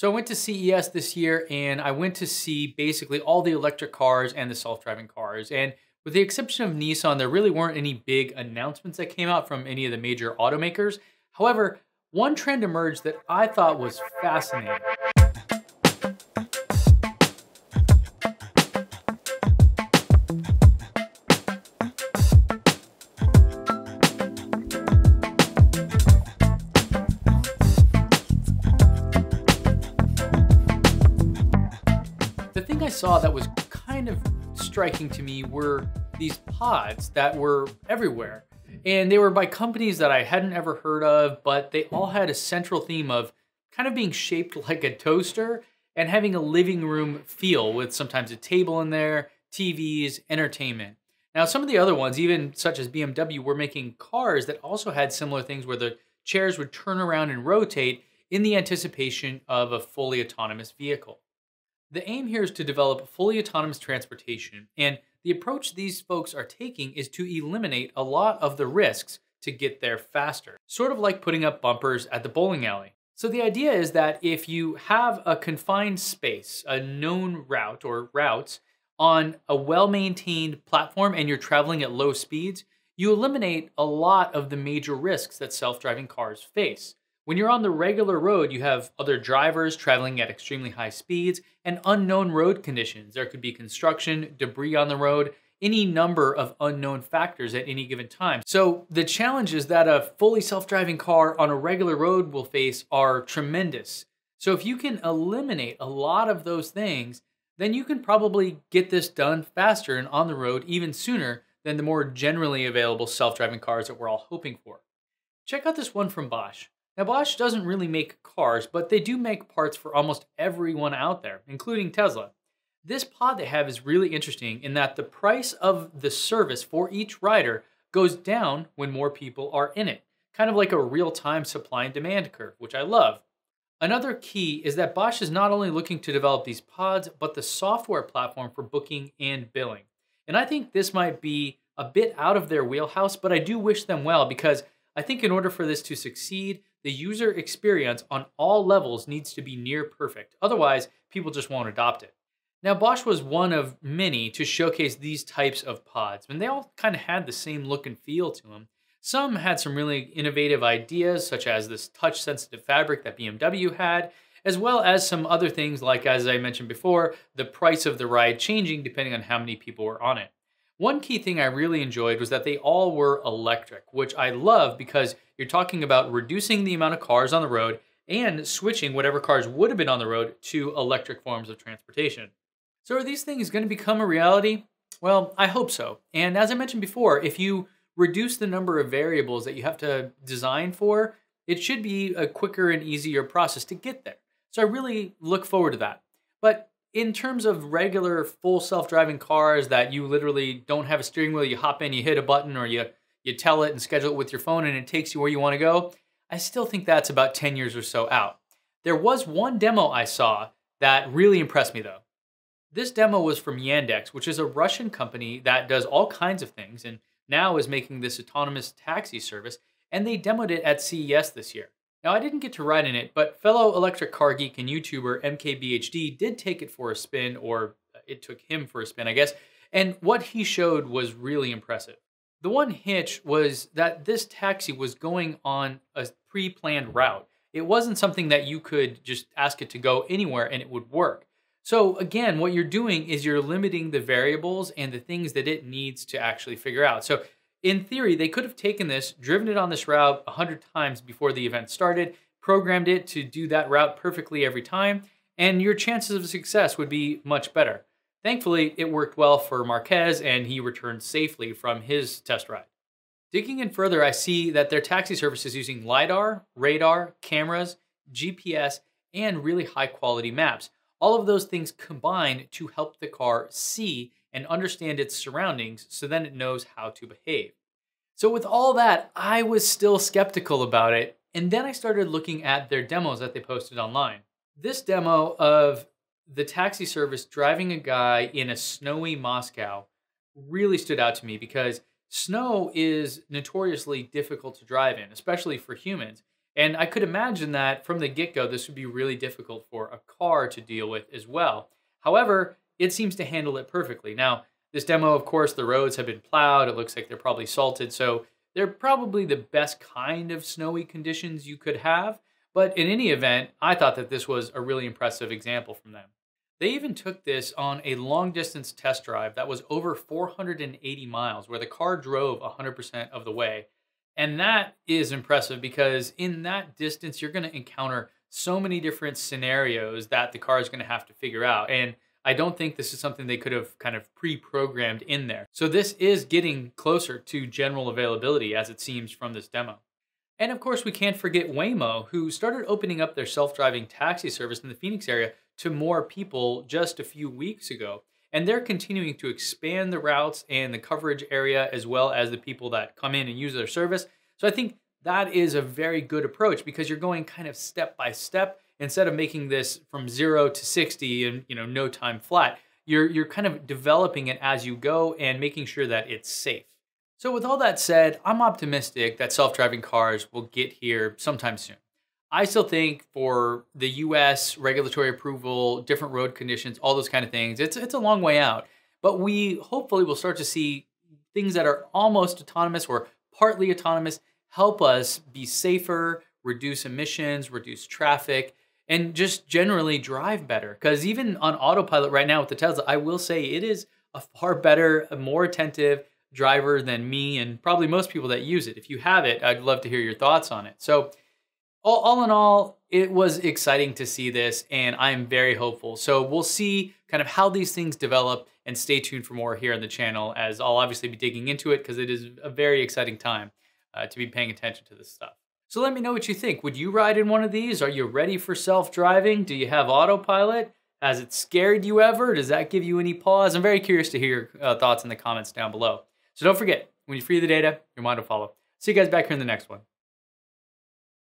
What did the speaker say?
So I went to CES this year and I went to see basically all the electric cars and the self-driving cars. And with the exception of Nissan, there really weren't any big announcements that came out from any of the major automakers. However, one trend emerged that I thought was fascinating. The thing I saw that was kind of striking to me were these pods that were everywhere. And they were by companies that I hadn't ever heard of, but they all had a central theme of kind of being shaped like a toaster and having a living room feel with sometimes a table in there, TVs, entertainment. Now, some of the other ones, even such as BMW, were making cars that also had similar things where the chairs would turn around and rotate in the anticipation of a fully autonomous vehicle. The aim here is to develop fully autonomous transportation, and the approach these folks are taking is to eliminate a lot of the risks to get there faster, sort of like putting up bumpers at the bowling alley. So the idea is that if you have a confined space, a known route or routes on a well-maintained platform and you're traveling at low speeds, you eliminate a lot of the major risks that self-driving cars face. When you're on the regular road, you have other drivers traveling at extremely high speeds and unknown road conditions. There could be construction, debris on the road, any number of unknown factors at any given time. So the challenges that a fully self-driving car on a regular road will face are tremendous. So if you can eliminate a lot of those things, then you can probably get this done faster and on the road even sooner than the more generally available self-driving cars that we're all hoping for. Check out this one from Bosch. Now, Bosch doesn't really make cars, but they do make parts for almost everyone out there, including Tesla. This pod they have is really interesting in that the price of the service for each rider goes down when more people are in it, kind of like a real-time supply and demand curve, which I love. Another key is that Bosch is not only looking to develop these pods, but the software platform for booking and billing. And I think this might be a bit out of their wheelhouse, but I do wish them well because I think in order for this to succeed, the user experience on all levels needs to be near perfect. Otherwise, people just won't adopt it. Now, Bosch was one of many to showcase these types of pods, and they all kind of had the same look and feel to them. Some had some really innovative ideas, such as this touch-sensitive fabric that BMW had, as well as some other things like, as I mentioned before, the price of the ride changing depending on how many people were on it. One key thing I really enjoyed was that they all were electric, which I love because you're talking about reducing the amount of cars on the road and switching whatever cars would have been on the road to electric forms of transportation. So are these things going to become a reality? Well, I hope so. And as I mentioned before, if you reduce the number of variables that you have to design for, it should be a quicker and easier process to get there. So I really look forward to that. But in terms of regular full self-driving cars that you literally don't have a steering wheel, you hop in, you hit a button, or you tell it and schedule it with your phone and it takes you where you want to go, I still think that's about 10 years or so out. There was one demo I saw that really impressed me though. This demo was from Yandex, which is a Russian company that does all kinds of things and now is making this autonomous taxi service, and they demoed it at CES this year. Now, I didn't get to ride in it, but fellow electric car geek and YouTuber MKBHD did take it for a spin, or it took him for a spin, I guess, and what he showed was really impressive. The one hitch was that this taxi was going on a pre-planned route. It wasn't something that you could just ask it to go anywhere and it would work. So again, what you're doing is you're limiting the variables and the things that it needs to actually figure out. So in theory, they could have taken this, driven it on this route 100 times before the event started, programmed it to do that route perfectly every time, and your chances of success would be much better. Thankfully, it worked well for Marquez, and he returned safely from his test ride. Digging in further, I see that their taxi service is using LiDAR, radar, cameras, GPS, and really high-quality maps. All of those things combine to help the car see and understand its surroundings so then it knows how to behave. So with all that, I was still skeptical about it, and then I started looking at their demos that they posted online. This demo of the taxi service driving a guy in a snowy Moscow really stood out to me because snow is notoriously difficult to drive in, especially for humans. And I could imagine that from the get-go, this would be really difficult for a car to deal with as well. However, it seems to handle it perfectly. Now, this demo, of course, the roads have been plowed. It looks like they're probably salted. So they're probably the best kind of snowy conditions you could have. But in any event, I thought that this was a really impressive example from them. They even took this on a long distance test drive that was over 480 miles, where the car drove 100% of the way. And that is impressive because in that distance, you're going to encounter so many different scenarios that the car is going to have to figure out. And I don't think this is something they could have kind of pre-programmed in there. So this is getting closer to general availability as it seems from this demo. And of course, we can't forget Waymo, who started opening up their self-driving taxi service in the Phoenix area to more people just a few weeks ago. And they're continuing to expand the routes and the coverage area, as well as the people that come in and use their service. So I think that is a very good approach because you're going kind of step by step. Instead of making this from 0 to 60 in no time flat, you're kind of developing it as you go and making sure that it's safe. So with all that said, I'm optimistic that self-driving cars will get here sometime soon. I still think for the US regulatory approval, different road conditions, all those kind of things, it's a long way out. But we hopefully will start to see things that are almost autonomous or partly autonomous help us be safer, reduce emissions, reduce traffic, and just generally drive better. Because even on autopilot right now with the Tesla, I will say it is a far better, a more attentive driver than me and probably most people that use it. If you have it, I'd love to hear your thoughts on it. So all in all, it was exciting to see this and I am very hopeful. So we'll see kind of how these things develop and stay tuned for more here on the channel, as I'll obviously be digging into it because it is a very exciting time to be paying attention to this stuff. So let me know what you think. Would you ride in one of these? Are you ready for self-driving? Do you have autopilot? Has it scared you ever? Does that give you any pause? I'm very curious to hear your thoughts in the comments down below. So don't forget, when you free the data, your mind will follow. See you guys back here in the next one.